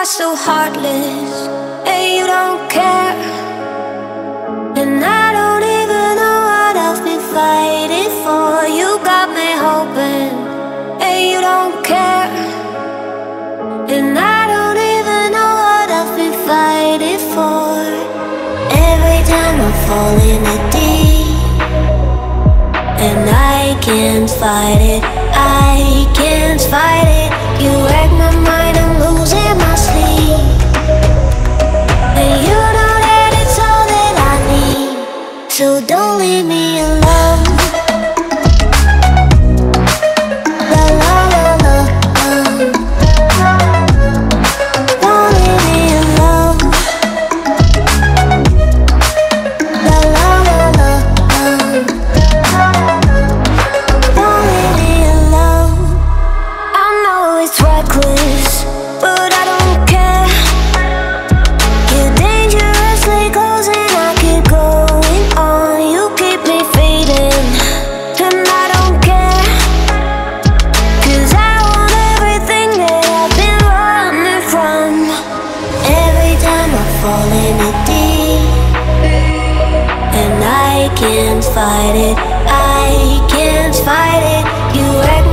are so heartless and you don't care, and I don't even know what I've been fighting for. You got me hoping and you don't care, and I don't even know what I've been fighting for. Every time I fall in the deep and I can't fight it, I can't fight it. You wreck my mind, I'm losing my sleep, and you know that it's all that I need, so don't leave me alone. La la la la la, don't leave me alone. La la la la la, don't leave me alone. I know it's reckless, but I don't care. You're dangerously close and I keep going on. You keep me fading and I don't care, cause I want everything that I've been running from. Every time I fall in the deep and I can't fight it, I can't fight it. You act